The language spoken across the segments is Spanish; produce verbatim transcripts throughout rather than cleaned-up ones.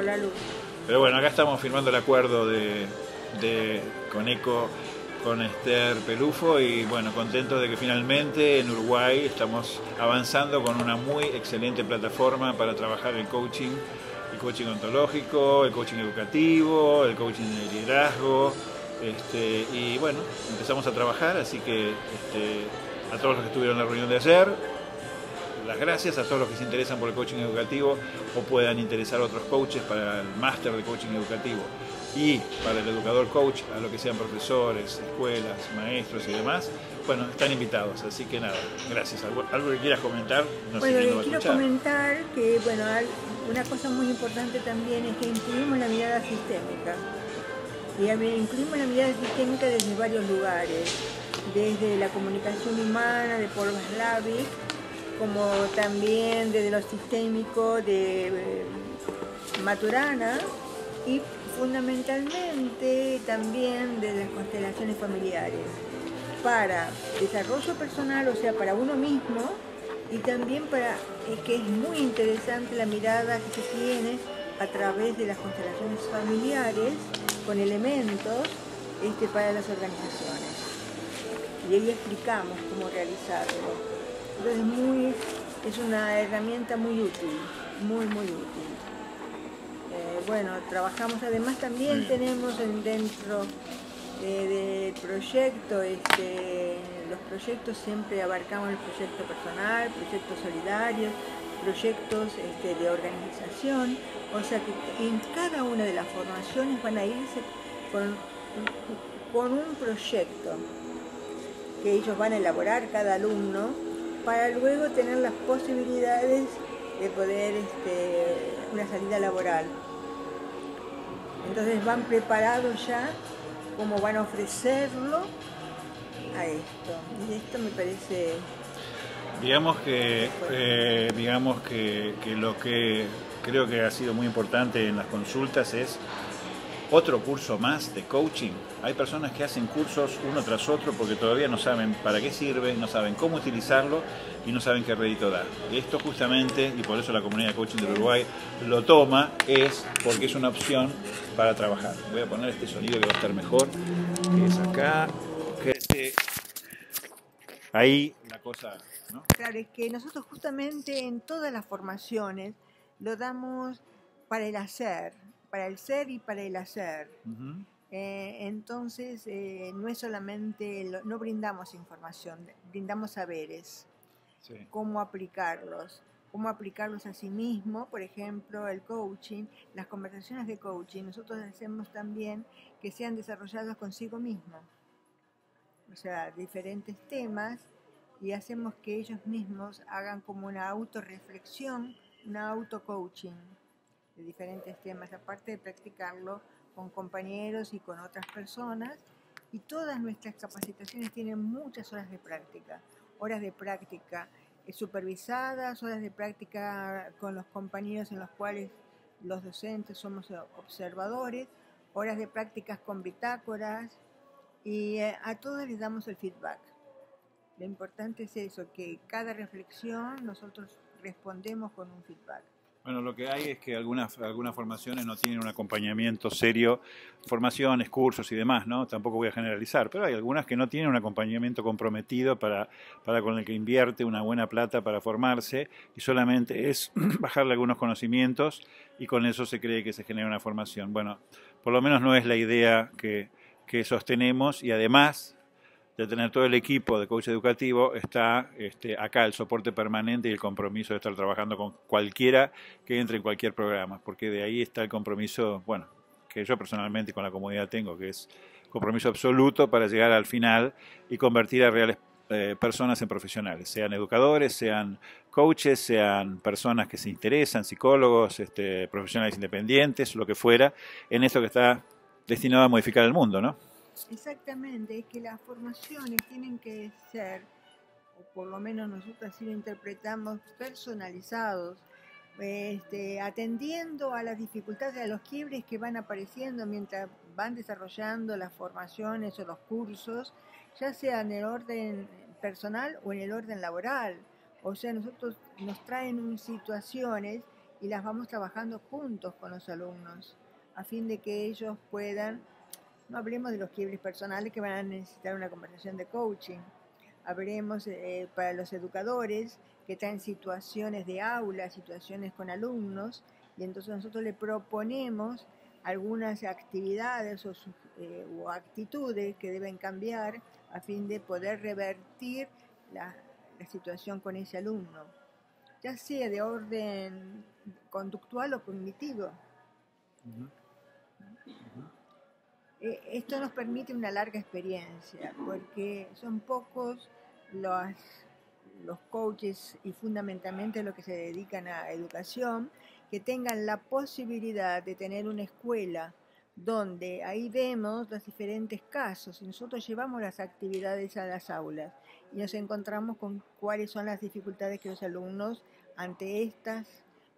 La luz. Pero bueno, acá estamos firmando el acuerdo de, de con ECO, con Esther Peluffo, y bueno, contento de que finalmente en Uruguay estamos avanzando con una muy excelente plataforma para trabajar el coaching, el coaching ontológico, el coaching educativo, el coaching de liderazgo, este, y bueno, empezamos a trabajar, así que este, a todos los que estuvieron en la reunión de ayer, las gracias a todos los que se interesan por el coaching educativo o puedan interesar a otros coaches para el máster de coaching educativo y para el educador coach, a lo que sean profesores, escuelas, maestros y demás, bueno, están invitados, así que nada, gracias. ¿Algo, algo que quieras comentar? No bueno, sé, quiero escuchar. Comentar que, bueno, una cosa muy importante también es que incluimos la mirada sistémica, y incluimos la mirada sistémica desde varios lugares, desde la comunicación humana de Paul Watzlawick, como también desde lo sistémico de eh, Maturana, y fundamentalmente también desde las constelaciones familiares, para desarrollo personal, o sea, para uno mismo, y también para, es que es muy interesante la mirada que se tiene a través de las constelaciones familiares, con elementos este, para las organizaciones. Y ahí explicamos cómo realizarlo. Es, muy, es una herramienta muy útil, muy, muy útil. Eh, bueno, trabajamos además también, tenemos dentro eh, del proyecto, este, los proyectos siempre abarcamos el proyecto personal, proyectos solidarios, proyectos este, de organización, o sea que en cada una de las formaciones van a irse con, con un proyecto que ellos van a elaborar cada alumno, para luego tener las posibilidades de poder este, una salida laboral. Entonces van preparados ya cómo van a ofrecerlo a esto. Y esto me parece... Digamos que, eh, digamos que, que lo que creo que ha sido muy importante en las consultas es otro curso más de coaching. Hay personas que hacen cursos uno tras otro porque todavía no saben para qué sirve, no saben cómo utilizarlo y no saben qué rédito dar. Esto justamente, y por eso la Comunidad de Coaching del Uruguay lo toma, es porque es una opción para trabajar. Voy a poner este sonido que va a estar mejor, que es acá. Este. Ahí la cosa, ¿no? Claro, es que nosotros justamente en todas las formaciones lo damos para el hacer, para el ser y para el hacer. Uh-huh. eh, entonces, eh, no es solamente, lo, no brindamos información, brindamos saberes, sí. Cómo aplicarlos, cómo aplicarlos a sí mismo, por ejemplo, el coaching, las conversaciones de coaching, nosotros hacemos también que sean desarrolladas consigo mismo, o sea, diferentes temas, y hacemos que ellos mismos hagan como una autorreflexión, una auto-coaching, de diferentes temas, aparte de practicarlo con compañeros y con otras personas. Y todas nuestras capacitaciones tienen muchas horas de práctica, horas de práctica supervisadas, horas de práctica con los compañeros en los cuales los docentes somos observadores, horas de prácticas con bitácoras, y a todos les damos el feedback. Lo importante es eso, que cada reflexión nosotros respondemos con un feedback. Bueno, lo que hay es que algunas, algunas formaciones no tienen un acompañamiento serio, formaciones, cursos y demás, ¿no? Tampoco voy a generalizar, pero hay algunas que no tienen un acompañamiento comprometido para, para con el que invierte una buena plata para formarse, y solamente es bajarle algunos conocimientos y con eso se cree que se genera una formación. Bueno, por lo menos no es la idea que, que sostenemos, y además de tener todo el equipo de coach educativo, está este, acá el soporte permanente y el compromiso de estar trabajando con cualquiera que entre en cualquier programa, porque de ahí está el compromiso, bueno, que yo personalmente con la comunidad tengo, que es compromiso absoluto para llegar al final y convertir a reales eh, personas en profesionales, sean educadores, sean coaches, sean personas que se interesan, psicólogos, este, profesionales independientes, lo que fuera, en esto que está destinado a modificar el mundo, ¿no? Exactamente, es que las formaciones tienen que ser, o por lo menos nosotros así lo interpretamos, personalizados, este, atendiendo a las dificultades, a los quiebres que van apareciendo mientras van desarrollando las formaciones o los cursos, ya sea en el orden personal o en el orden laboral. O sea, nosotros nos traen situaciones y las vamos trabajando juntos con los alumnos a fin de que ellos puedan, no hablemos de los quiebres personales que van a necesitar una conversación de coaching, hablemos eh, para los educadores que traen situaciones de aula, situaciones con alumnos, y entonces nosotros le proponemos algunas actividades o, eh, o actitudes que deben cambiar a fin de poder revertir la, la situación con ese alumno, ya sea de orden conductual o cognitivo. Uh-huh. Uh-huh. Eh, esto nos permite una larga experiencia, porque son pocos los, los coaches y fundamentalmente los que se dedican a educación que tengan la posibilidad de tener una escuela donde ahí vemos los diferentes casos. Nosotros llevamos las actividades a las aulas y nos encontramos con cuáles son las dificultades que los alumnos ante estas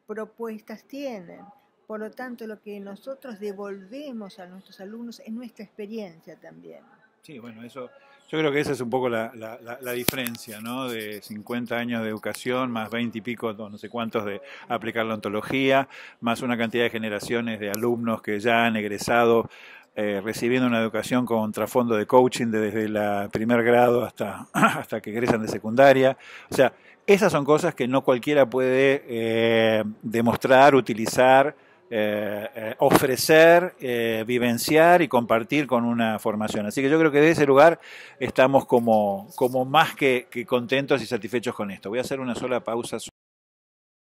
propuestas tienen. Por lo tanto, lo que nosotros devolvemos a nuestros alumnos es nuestra experiencia también. Sí, bueno, eso, yo creo que esa es un poco la, la, la, la diferencia, ¿no? De cincuenta años de educación, más veinte y pico, no sé cuántos, de aplicar la ontología, más una cantidad de generaciones de alumnos que ya han egresado eh, recibiendo una educación con trasfondo de coaching desde el primer grado hasta, hasta que egresan de secundaria. O sea, esas son cosas que no cualquiera puede eh, demostrar, utilizar, Eh, eh, ofrecer, eh, vivenciar y compartir con una formación. Así que yo creo que desde ese lugar estamos como, como más que, que contentos y satisfechos con esto. Voy a hacer una sola pausa.